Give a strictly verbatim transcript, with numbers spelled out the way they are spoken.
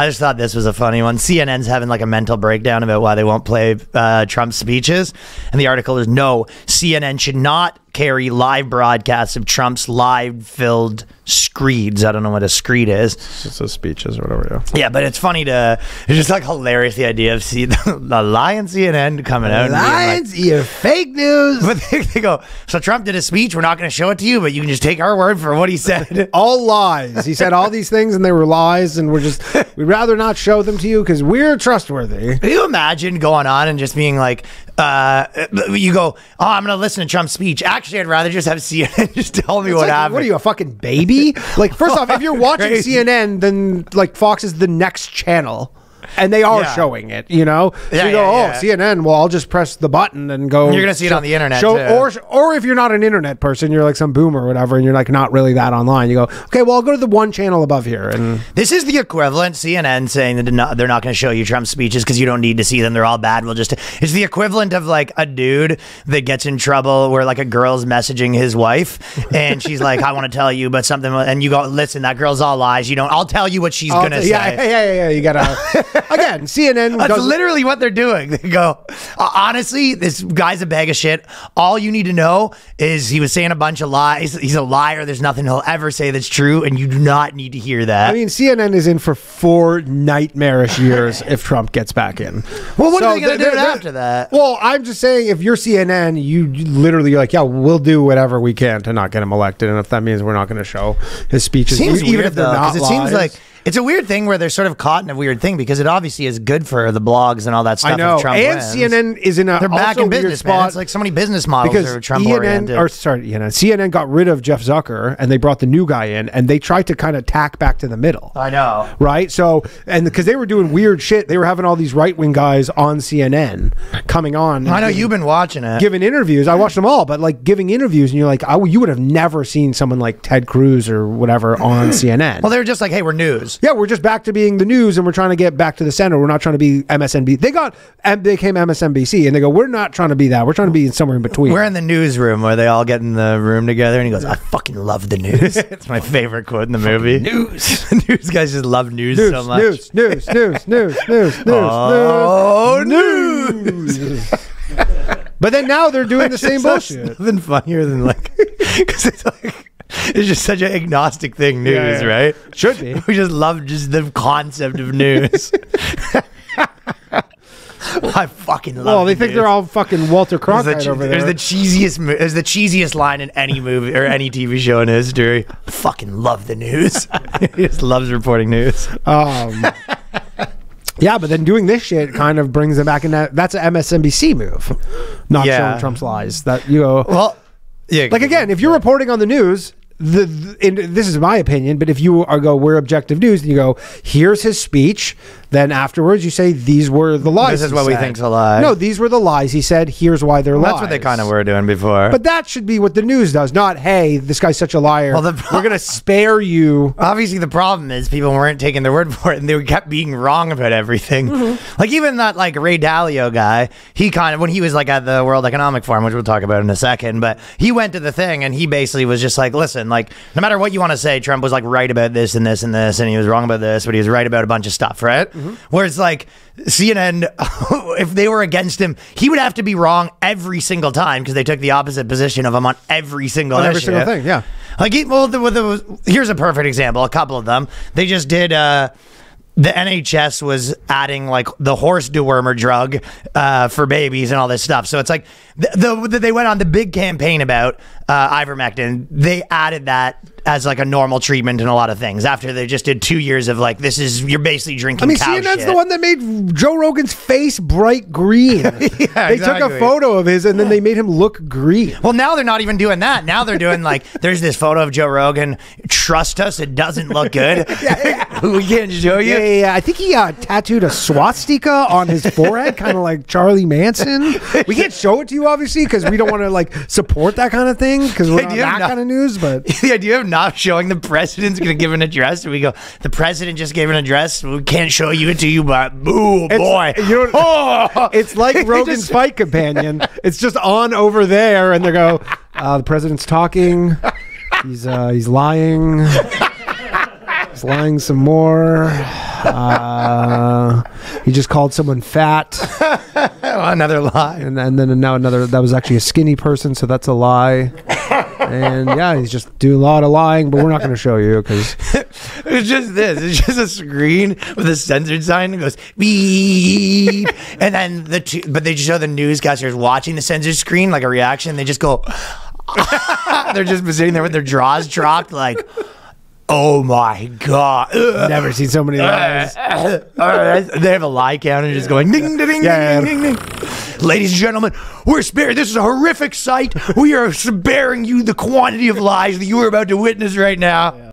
I just thought this was a funny one. C N N's having like a mental breakdown about why they won't play uh, Trump's speeches. And the article is, no, C N N should not carry live broadcasts of Trump's live-filled screeds. I don't know what a screed is. It's a speeches or whatever, yeah. Yeah, but it's funny to... It's just like hilarious, the idea of see the, the lying C N N coming out. Lions, like, you're fake news. But they, they go, so Trump did a speech, we're not going to show it to you, but you can just take our word for what he said. All lies. He said all these things and they were lies, and we're just... We'd rather not show them to you because we're trustworthy. Can you imagine going on and just being like... Uh, you go, oh, I'm going to listen to Trump's speech. Actually, I'd rather just have C N N just tell me it's what like, happened. What are you, a fucking baby? Like, first off, if you're watching Crazy. C N N, then like Fox is the next channel. And they are yeah. showing it, you know? So yeah, you go, yeah, oh, yeah. C N N, well, I'll just press the button and go. You're going to see show, it on the internet, show, too. Or, or if you're not an internet person, you're like some boomer or whatever, and you're like not really that online. You go, okay, well, I'll go to the one channel above here. And this is the equivalent, C N N saying that they're not, they're not going to show you Trump's speeches because you don't need to see them. They're all bad. We'll just. It's the equivalent of like a dude that gets in trouble where like a girl's messaging his wife, and she's like, I want to tell you, but something. And you go, listen, that girl's all lies. You don't. I'll tell you what she's going to yeah, say. Yeah, yeah, yeah. You got to. Again, C N N. That's literally what they're doing. They go, honestly, this guy's a bag of shit. All you need to know is he was saying a bunch of lies. He's a liar. There's nothing he'll ever say that's true, and you do not need to hear that. I mean, C N N is in for four nightmarish years if Trump gets back in. Well, what so are they going to do after that? Well, I'm just saying, if you're C N N, you literally are like, yeah, we'll do whatever we can to not get him elected, and if that means we're not going to show his speeches, seems even weird, if they're though, not it lies. Seems like... It's a weird thing where they're sort of caught in a weird thing because it obviously is good for the blogs and all that stuff. I know. If Trump and wins. C N N is in a they're back in business spot. Man. It's like so many business models because are Trump oriented. Or sorry, you know, C N N got rid of Jeff Zucker and they brought the new guy in and they tried to kind of tack back to the middle. I know, right? So and because they were doing weird shit, they were having all these right wing guys on C N N coming on. I know giving, you've been watching it, giving interviews. I watched them all, but like giving interviews, and you're like, I, you would have never seen someone like Ted Cruz or whatever on C N N. Well, they were just like, hey, we're news. Yeah, we're just back to being the news, and we're trying to get back to the center. We're not trying to be M S N B C. They got, and they came M S N B C, and they go, we're not trying to be that. We're trying to be somewhere in between. We're in the newsroom where they all get in the room together, and he goes, I fucking love the news. It's my favorite quote in the movie. News. News guys just love news, news so much. News, news, news, news, news, news, oh, news. news. But then now they're doing I the same bullshit. Nothing funnier than like, because it's like, it's just such an agnostic thing, news, yeah, yeah. right? Should be. We just love just the concept of news. I fucking love. Well, they the think news. They're all fucking Walter Cronkite the over there. There's the cheesiest. There's the cheesiest line in any movie or any T V show in history. I fucking love the news. He just loves reporting news. Um. Yeah, but then doing this shit kind of brings them back in. That that's an M S N B C move, not yeah. showing Trump's lies. That you know. Well, yeah. Like again, if you're reporting on the news. The, the and this is my opinion, but if you are go, we're objective news, and you go, here's his speech, then afterwards you say, these were the lies. This is what we think's a lie. No, these were the lies he said. Here's why they're well, lies. That's what they kind of were doing before. But that should be what the news does, not, hey, this guy's such a liar. Well, we're going to spare you. Obviously, the problem is people weren't taking their word for it, and they kept being wrong about everything. Mm-hmm. Like, even that, like, Ray Dalio guy, he kind of, when he was, like, at the World Economic Forum, which we'll talk about in a second, but he went to the thing, and he basically was just like, listen, like, no matter what you want to say, Trump was like right about this and this and this, and he was wrong about this, but he was right about a bunch of stuff, right? Mm-hmm. Whereas like C N N, if they were against him, he would have to be wrong every single time because they took the opposite position of him on every single on issue. Every single thing, yeah. Like, he, well, the, the, here's a perfect example. A couple of them. They just did. Uh, The N H S was adding like the horse dewormer drug uh, for babies and all this stuff. So it's like the, the, they went on the big campaign about uh, ivermectin. They added that as like a normal treatment in a lot of things after they just did two years of like, this is, you're basically drinking I mean, cow C N N's shit. The one that made Joe Rogan's face bright green. yeah, they exactly. took a photo of his and then they made him look green. Well, now they're not even doing that. Now they're doing like, there's this photo of Joe Rogan. Trust us, it doesn't look good. yeah, yeah. We can't show you. Yeah, yeah, yeah. I think he uh, tattooed a swastika on his forehead, kind of like Charlie Manson. We can't show it to you, obviously, because we don't want to like support that kind of thing because we're not that not, kind of news. But the idea of not showing the president's going to give an address, and we go, the president just gave an address. We can't show you it to you, but ooh, it's, boy, you know, oh, it's like Rogan's just, fight companion. It's just on over there, and they go, uh, the president's talking. He's uh, he's lying. He's lying some more. Uh, he just called someone fat. Another lie. And, and then and now another, that was actually a skinny person, so that's a lie. And yeah, he's just doing a lot of lying, but we're not going to show you because it's just this. It's just a screen with a censored sign that goes beep, and then the two, but they just show the newscasters watching the censored screen like a reaction. And they just go, they're just sitting there with their jaws dropped, like, oh my god! Never seen so many lies. They have a lie count and just going ding, ding, ding, yeah, ding, ding, ding, ding. Ladies and gentlemen, we're sparing. This is a horrific sight. We are sparing you the quantity of lies that you are about to witness right now. Yeah.